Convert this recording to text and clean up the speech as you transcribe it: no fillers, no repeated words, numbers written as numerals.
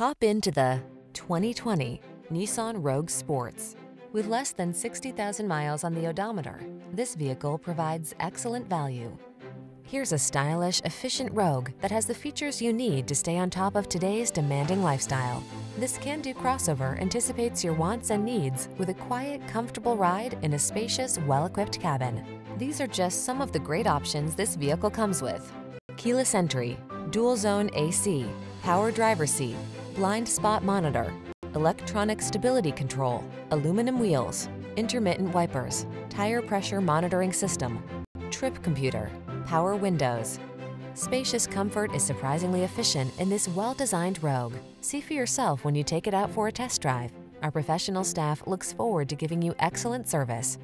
Hop into the 2020 Nissan Rogue Sports. With less than 60,000 miles on the odometer, this vehicle provides excellent value. Here's a stylish, efficient Rogue that has the features you need to stay on top of today's demanding lifestyle. This can-do crossover anticipates your wants and needs with a quiet, comfortable ride in a spacious, well-equipped cabin. These are just some of the great options this vehicle comes with: keyless entry, dual-zone AC, power driver's seat, blind spot monitor, electronic stability control, aluminum wheels, intermittent wipers, tire pressure monitoring system, trip computer, power windows. Spacious comfort is surprisingly efficient in this well-designed Rogue. See for yourself when you take it out for a test drive. Our professional staff looks forward to giving you excellent service.